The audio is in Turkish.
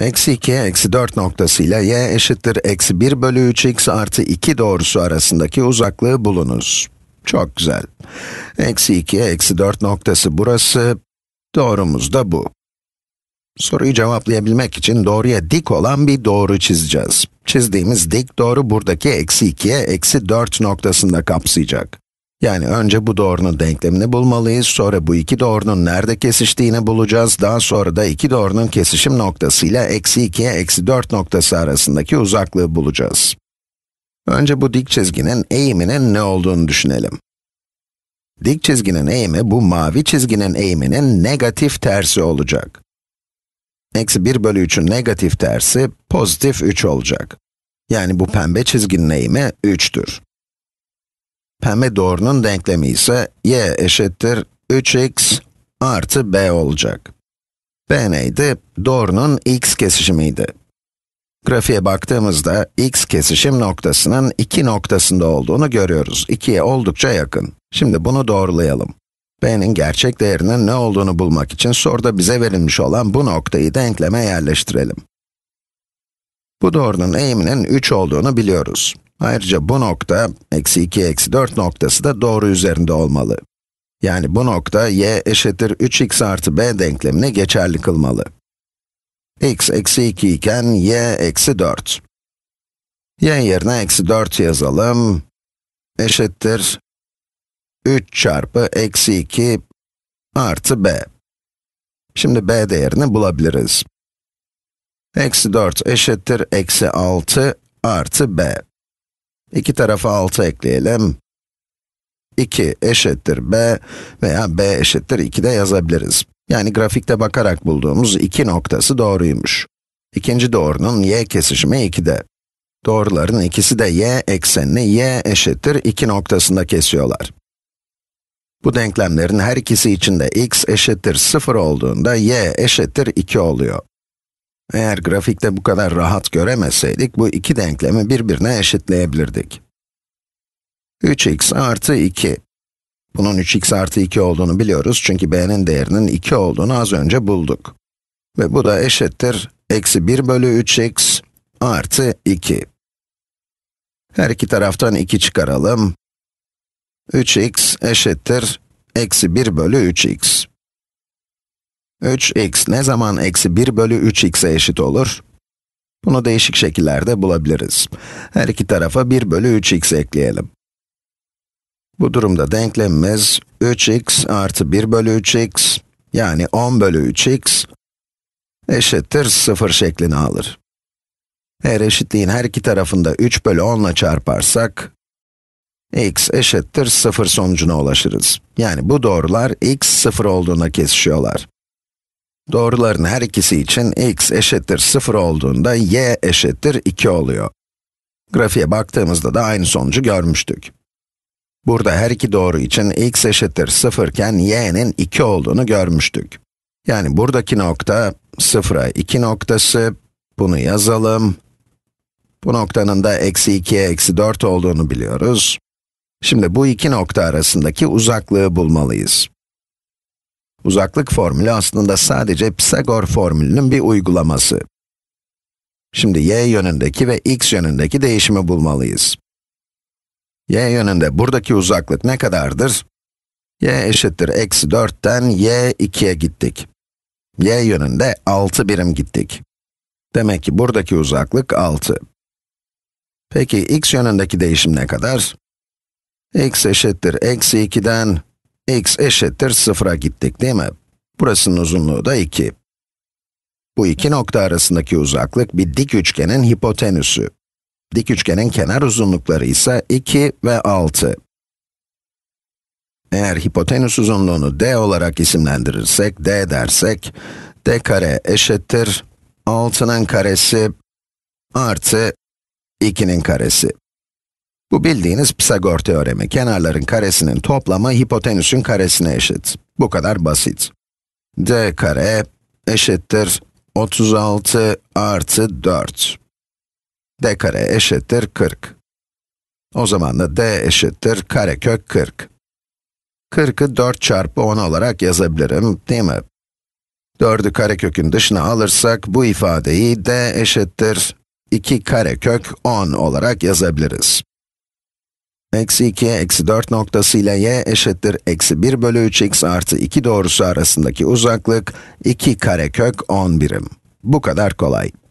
Eksi 2 eksi 4 noktasıyla y eşittir eksi 1 bölü 3x artı 2 doğrusu arasındaki uzaklığı bulunuz. Çok güzel. Eksi 2 eksi 4 noktası burası, doğrumuz da bu. Soruyu cevaplayabilmek için doğruya dik olan bir doğru çizeceğiz. Çizdiğimiz dik doğru buradaki eksi 2'ye eksi 4 noktasında kapsayacak. Yani önce bu doğrunun denklemini bulmalıyız, sonra bu iki doğrunun nerede kesiştiğini bulacağız, daha sonra da iki doğrunun kesişim noktasıyla eksi 2'ye eksi 4 noktası arasındaki uzaklığı bulacağız. Önce bu dik çizginin eğiminin ne olduğunu düşünelim. Dik çizginin eğimi, bu mavi çizginin eğiminin negatif tersi olacak. Eksi 1 bölü 3'ün negatif tersi, pozitif 3 olacak. Yani bu pembe çizginin eğimi 3'tür. Pembe doğrunun denklemi ise y eşittir 3x artı b olacak. B neydi? Doğrunun x kesişimiydi. Grafiğe baktığımızda x kesişim noktasının iki noktasında olduğunu görüyoruz. 2'ye oldukça yakın. Şimdi bunu doğrulayalım. B'nin gerçek değerinin ne olduğunu bulmak için soruda bize verilmiş olan bu noktayı denkleme yerleştirelim. Bu doğrunun eğiminin 3 olduğunu biliyoruz. Ayrıca bu nokta, eksi 2, eksi 4 noktası da doğru üzerinde olmalı. Yani bu nokta, y eşittir 3x artı b denklemini geçerli kılmalı. X eksi 2 iken, y eksi 4. Y yerine eksi 4 yazalım. Eşittir 3 çarpı eksi 2 artı b. Şimdi b değerini bulabiliriz. Eksi 4 eşittir eksi 6 artı b. İki tarafa 6 ekleyelim. 2 eşittir b veya b eşittir 2 de yazabiliriz. Yani grafikte bakarak bulduğumuz iki noktası doğruymuş. İkinci doğrunun y kesişimi 2'de. Doğruların ikisi de y eksenini y eşittir 2 noktasında kesiyorlar. Bu denklemlerin her ikisi için de x eşittir 0 olduğunda y eşittir 2 oluyor. Eğer grafikte bu kadar rahat göremeseydik, bu iki denklemi birbirine eşitleyebilirdik. 3x artı 2. Bunun 3x artı 2 olduğunu biliyoruz çünkü b'nin değerinin 2 olduğunu az önce bulduk. Ve bu da eşittir eksi 1 bölü 3x artı 2. Her iki taraftan 2 çıkaralım. 3x eşittir eksi 1 bölü 3x. 3x ne zaman eksi 1 bölü 3x'e eşit olur? Bunu değişik şekillerde bulabiliriz. Her iki tarafa 1 bölü 3x ekleyelim. Bu durumda denklemimiz 3x artı 1 bölü 3x, yani 10 bölü 3x eşittir 0 şeklini alır. Eğer eşitliğin her iki tarafında 3 bölü 10 ile çarparsak, x eşittir 0 sonucuna ulaşırız. Yani bu doğrular x 0 olduğuna kesişiyorlar. Doğruların her ikisi için x eşittir 0 olduğunda y eşittir 2 oluyor. Grafiğe baktığımızda da aynı sonucu görmüştük. Burada her iki doğru için x eşittir 0 iken y'nin 2 olduğunu görmüştük. Yani buradaki nokta 0'a 2 noktası, bunu yazalım. Bu noktanın da eksi 2'ye eksi 4 olduğunu biliyoruz. Şimdi bu iki nokta arasındaki uzaklığı bulmalıyız. Uzaklık formülü aslında sadece Pisagor formülünün bir uygulaması. Şimdi y yönündeki ve x yönündeki değişimi bulmalıyız. Y yönünde buradaki uzaklık ne kadardır? Y eşittir eksi 4'ten y 2'ye gittik. Y yönünde 6 birim gittik. Demek ki buradaki uzaklık 6. Peki x yönündeki değişim ne kadar? X eşittir eksi 2'den x eşittir 0'a gittik, değil mi? Burasının uzunluğu da 2. Bu iki nokta arasındaki uzaklık bir dik üçgenin hipotenüsü. Dik üçgenin kenar uzunlukları ise 2 ve 6. Eğer hipotenüs uzunluğunu d olarak isimlendirirsek, d dersek, d kare eşittir 6'nın karesi artı 2'nin karesi. Bu bildiğiniz Pisagor teoremi, kenarların karesinin toplamı hipotenüsün karesine eşit. Bu kadar basit. D kare eşittir 36 artı 4. D kare eşittir 40. O zaman da d eşittir karekök 40. 40'ı 4 çarpı 10 olarak yazabilirim, değil mi? 4'ü karekökün dışına alırsak, bu ifadeyi d eşittir 2 karekök 10 olarak yazabiliriz. Eksi 2, eksi 4 noktasıyla y eşittir eksi 1 bölü 3x artı 2 doğrusu arasındaki uzaklık 2 karekök 10 birim. Bu kadar kolay.